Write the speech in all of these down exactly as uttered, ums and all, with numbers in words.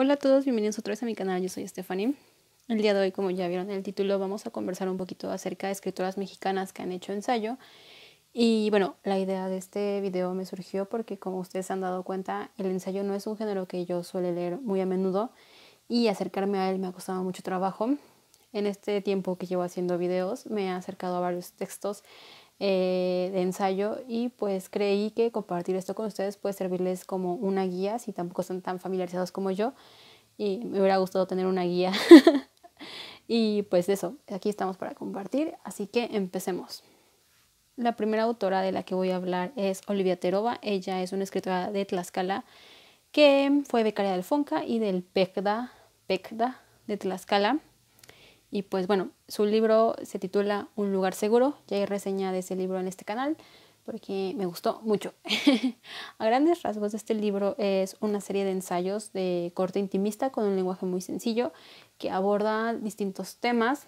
Hola a todos, bienvenidos otra vez a mi canal, yo soy Stephanie. El día de hoy, como ya vieron en el título, vamos a conversar un poquito acerca de escritoras mexicanas que han hecho ensayo. Y bueno, la idea de este video me surgió porque, como ustedes se han dado cuenta, el ensayo no es un género que yo suele leer muy a menudo y acercarme a él me ha costado mucho trabajo. En este tiempo que llevo haciendo videos me he acercado a varios textos eh, de ensayo y pues creí que compartir esto con ustedes puede servirles como una guía si tampoco están tan familiarizados como yo, y me hubiera gustado tener una guía. Y pues eso, aquí estamos para compartir, así que empecemos. La primera autora de la que voy a hablar es Olivia Teroba. Ella es una escritora de Tlaxcala que fue becaria del Fonca y del PECDA, PECDA de Tlaxcala. Y pues bueno, su libro se titula Un lugar seguro. Ya hay reseña de ese libro en este canal porque me gustó mucho. A grandes rasgos, este libro es una serie de ensayos de corte intimista con un lenguaje muy sencillo que aborda distintos temas,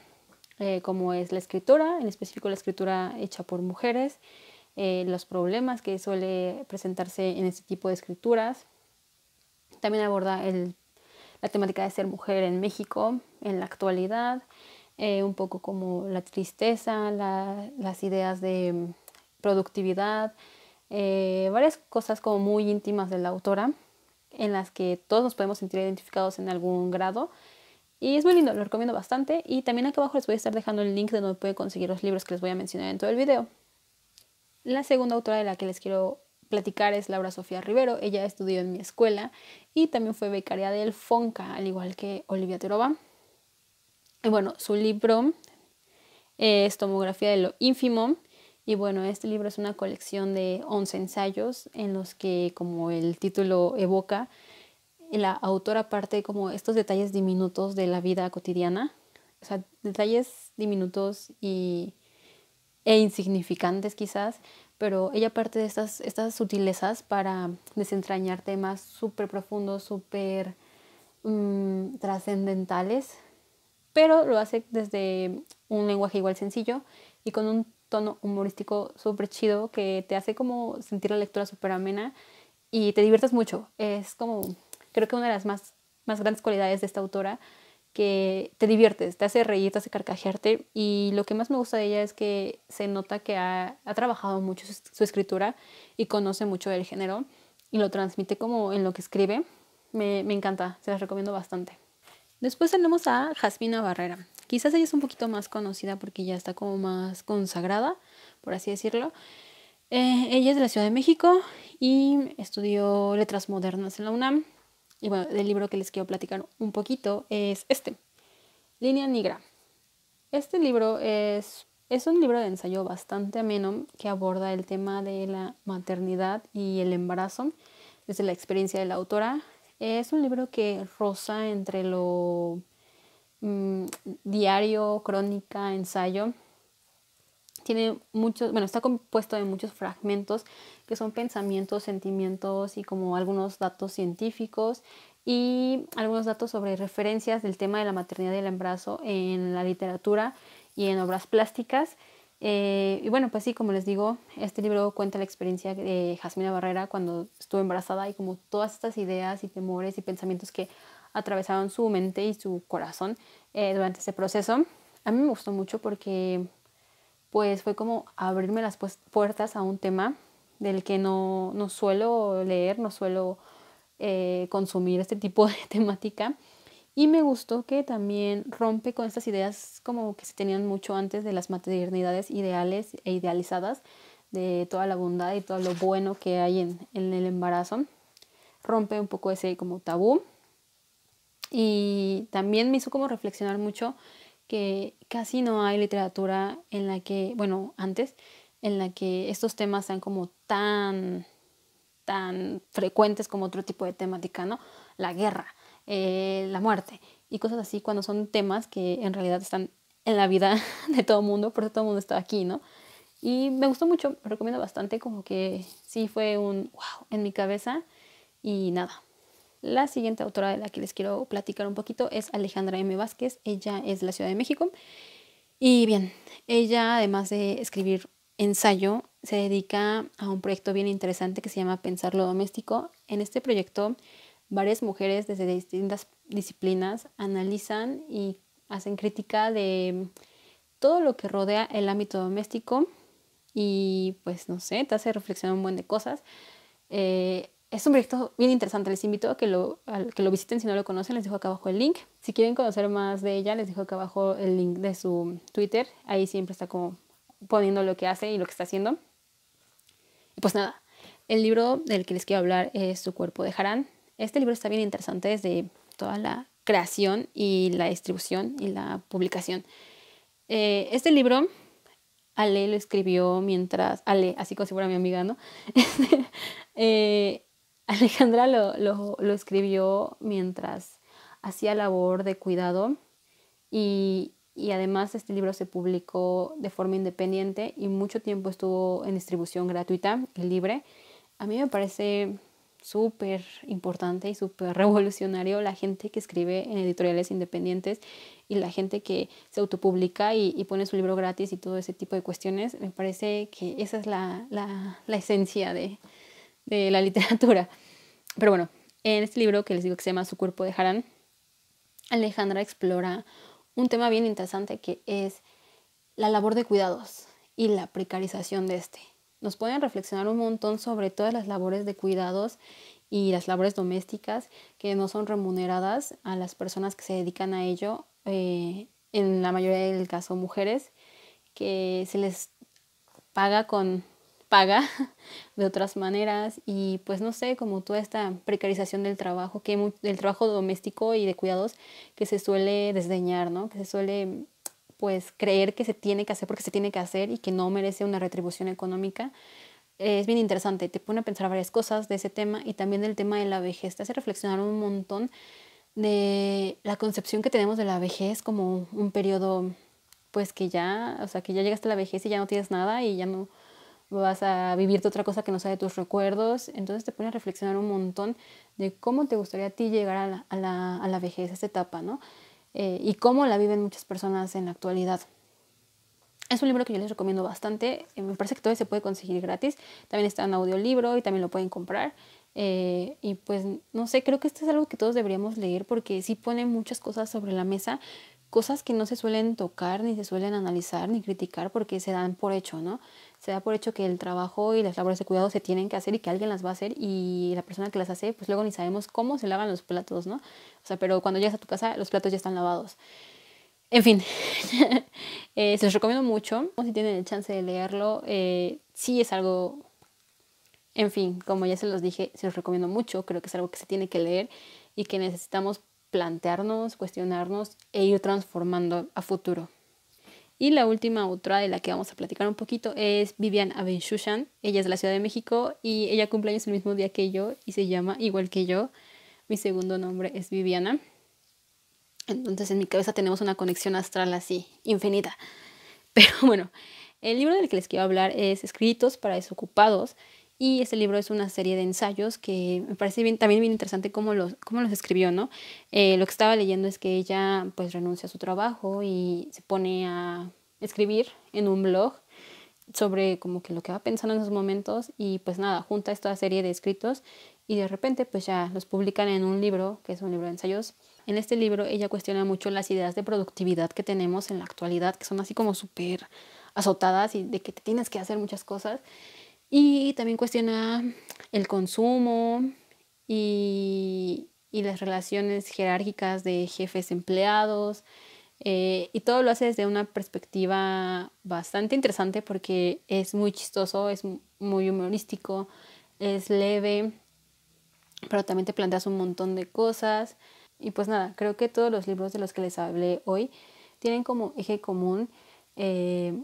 eh, como es la escritura, en específico la escritura hecha por mujeres, eh, los problemas que suele presentarse en este tipo de escrituras. También aborda el la temática de ser mujer en México, en la actualidad, eh, un poco como la tristeza, la, las ideas de productividad, eh, varias cosas como muy íntimas de la autora, en las que todos nos podemos sentir identificados en algún grado. Y es muy lindo, lo recomiendo bastante. Y también aquí abajo les voy a estar dejando el link de donde pueden conseguir los libros que les voy a mencionar en todo el video. La segunda autora de la que les quiero platicar es Laura Sofía Rivero. Ella estudió en mi escuela y también fue becaria del Fonca, al igual que Olivia Teroba. Y bueno, su libro es Tomografía de lo Ínfimo. Y bueno, este libro es una colección de once ensayos en los que, como el título evoca, la autora parte como estos detalles diminutos de la vida cotidiana. O sea, detalles diminutos y, e insignificantes quizás, pero ella parte de estas, estas sutilezas para desentrañar temas súper profundos, súper um, trascendentales, pero lo hace desde un lenguaje igual sencillo y con un tono humorístico súper chido que te hace como sentir la lectura súper amena y te diviertes mucho. Es como, creo que una de las más, más grandes cualidades de esta autora, que te diviertes, te hace reír, te hace carcajearte. Y lo que más me gusta de ella es que se nota que ha, ha trabajado mucho su, su escritura y conoce mucho del género y lo transmite como en lo que escribe. Me, me encanta, se las recomiendo bastante. Después tenemos a Jazmina Barrera. Quizás ella es un poquito más conocida porque ya está como más consagrada, por así decirlo. Eh, ella es de la Ciudad de México y estudió Letras Modernas en la UNAM. Y bueno, el libro que les quiero platicar un poquito es este, Línea Nigra. Este libro es, es un libro de ensayo bastante ameno que aborda el tema de la maternidad y el embarazo desde la experiencia de la autora. Es un libro que roza entre lo mmm, diario, crónica, ensayo. Tiene muchos, bueno, está compuesto de muchos fragmentos que son pensamientos, sentimientos y como algunos datos científicos y algunos datos sobre referencias del tema de la maternidad y el embarazo en la literatura y en obras plásticas. Eh, y bueno, pues sí, como les digo, este libro cuenta la experiencia de Jazmina Barrera cuando estuvo embarazada y como todas estas ideas y temores y pensamientos que atravesaron su mente y su corazón eh, durante ese proceso. A mí me gustó mucho porque pues fue como abrirme las puertas a un tema del que no, no suelo leer, no suelo eh, consumir este tipo de temática. Y me gustó que también rompe con estas ideas como que se tenían mucho antes de las maternidades ideales e idealizadas, de toda la bondad y todo lo bueno que hay en, en el embarazo. Rompe un poco ese como tabú. Y también me hizo como reflexionar mucho que casi no hay literatura en la que, bueno, antes, en la que estos temas sean como tan, tan frecuentes como otro tipo de temática, ¿no? La guerra, eh, la muerte y cosas así, cuando son temas que en realidad están en la vida de todo el mundo, por eso todo el mundo está aquí, ¿no? Y me gustó mucho, lo recomiendo bastante, como que sí fue un wow en mi cabeza y nada. La siguiente autora de la que les quiero platicar un poquito es Alejandra Eme Vázquez. Ella es de la Ciudad de México. Y bien, ella además de escribir ensayo, se dedica a un proyecto bien interesante que se llama Pensar lo Doméstico. En este proyecto varias mujeres desde distintas disciplinas analizan y hacen crítica de todo lo que rodea el ámbito doméstico y pues no sé, te hace reflexionar un buen de cosas. Eh, es un proyecto bien interesante, les invito a que, lo, a que lo visiten si no lo conocen, les dejo acá abajo el link. Si quieren conocer más de ella, les dejo acá abajo el link de su Twitter, ahí siempre está como poniendo lo que hace y lo que está haciendo. Y pues nada, el libro del que les quiero hablar es Su cuerpo dejarán. Este libro está bien interesante desde toda la creación y la distribución y la publicación. Eh, este libro Ale lo escribió mientras... Ale, así como si fuera mi amiga, ¿no? eh, Alejandra lo, lo, lo escribió mientras hacía labor de cuidado y, y además este libro se publicó de forma independiente y mucho tiempo estuvo en distribución gratuita y libre. A mí me parece súper importante y súper revolucionario la gente que escribe en editoriales independientes y la gente que se autopublica y, y pone su libro gratis y todo ese tipo de cuestiones. Me parece que esa es la, la, la esencia de, de la literatura. Pero bueno, en este libro que les digo que se llama Su cuerpo dejarán, Alejandra explora un tema bien interesante que es la labor de cuidados y la precarización de este. Nos pueden reflexionar un montón sobre todas las labores de cuidados y las labores domésticas que no son remuneradas a las personas que se dedican a ello, eh, en la mayoría del caso mujeres, que se les paga con paga de otras maneras y pues no sé, como toda esta precarización del trabajo, que, del trabajo doméstico y de cuidados que se suele desdeñar, ¿no? Que se suele... pues creer que se tiene que hacer porque se tiene que hacer y que no merece una retribución económica. Es bien interesante, te pone a pensar varias cosas de ese tema y también del tema de la vejez. Te hace reflexionar un montón de la concepción que tenemos de la vejez como un periodo pues que ya, o sea, que ya llegaste a la vejez y ya no tienes nada y ya no vas a vivirte otra cosa que no sea de tus recuerdos. Entonces te pone a reflexionar un montón de cómo te gustaría a ti llegar a la, a la, a la vejez, a esta etapa, ¿no? Eh, y cómo la viven muchas personas en la actualidad. Es un libro que yo les recomiendo bastante, eh, me parece que todavía se puede conseguir gratis, también está en audiolibro y también lo pueden comprar, eh, y pues no sé, creo que esto es algo que todos deberíamos leer porque sí pone muchas cosas sobre la mesa, cosas que no se suelen tocar, ni se suelen analizar, ni criticar porque se dan por hecho, ¿no? Se da por hecho que el trabajo y las labores de cuidado se tienen que hacer y que alguien las va a hacer y la persona que las hace, pues luego ni sabemos cómo se lavan los platos, ¿no? O sea, pero cuando llegas a tu casa, los platos ya están lavados. En fin, eh, se los recomiendo mucho. Si tienen el chance de leerlo, eh, sí es algo... En fin, como ya se los dije, se los recomiendo mucho. Creo que es algo que se tiene que leer y que necesitamos plantearnos, cuestionarnos e ir transformando a futuro. Y la última autora de la que vamos a platicar un poquito es Vivian Abenshushan. Ella es de la Ciudad de México y ella cumple años el mismo día que yo y se llama igual que yo. Mi segundo nombre es Viviana. Entonces en mi cabeza tenemos una conexión astral así, infinita. Pero bueno, el libro del que les quiero hablar es Escritos para Desocupados. Y este libro es una serie de ensayos que me parece bien, también bien interesante cómo los, cómo los escribió, ¿no? Eh, lo que estaba leyendo es que ella pues renuncia a su trabajo y se pone a escribir en un blog sobre como que lo que va pensando en esos momentos y pues nada, junta esta serie de escritos y de repente pues ya los publican en un libro, que es un libro de ensayos. En este libro ella cuestiona mucho las ideas de productividad que tenemos en la actualidad, que son así como súper azotadas y de que te tienes que hacer muchas cosas. Y también cuestiona el consumo y, y las relaciones jerárquicas de jefes empleados. Eh, y todo lo hace desde una perspectiva bastante interesante porque es muy chistoso, es muy humorístico, es leve, pero también te planteas un montón de cosas. Y pues nada, creo que todos los libros de los que les hablé hoy tienen como eje común... Eh,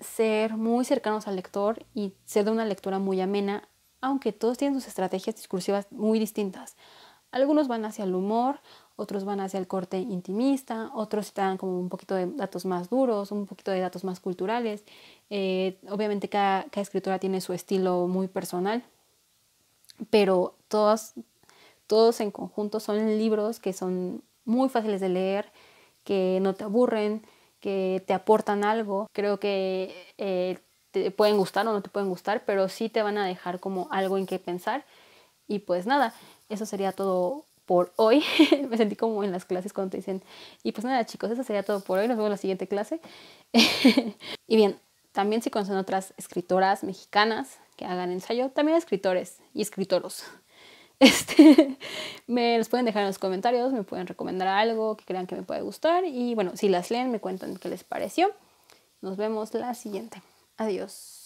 ser muy cercanos al lector y ser de una lectura muy amena, aunque todos tienen sus estrategias discursivas muy distintas. Algunos van hacia el humor, otros van hacia el corte intimista, otros dan como un poquito de datos más duros, un poquito de datos más culturales. Eh, obviamente cada, cada escritora tiene su estilo muy personal, pero todos, todos en conjunto son libros que son muy fáciles de leer, que no te aburren, que te aportan algo. Creo que eh, te pueden gustar o no te pueden gustar, pero sí te van a dejar como algo en qué pensar. Y pues nada, eso sería todo por hoy. Me sentí como en las clases cuando te dicen, y pues nada chicos, eso sería todo por hoy, nos vemos en la siguiente clase. Y bien, también si conocen otras escritoras mexicanas que hagan ensayo, también escritores y escritoros, este, me los pueden dejar en los comentarios, me pueden recomendar algo que crean que me puede gustar, y bueno, si las leen me cuentan qué les pareció. Nos vemos la siguiente. Adiós.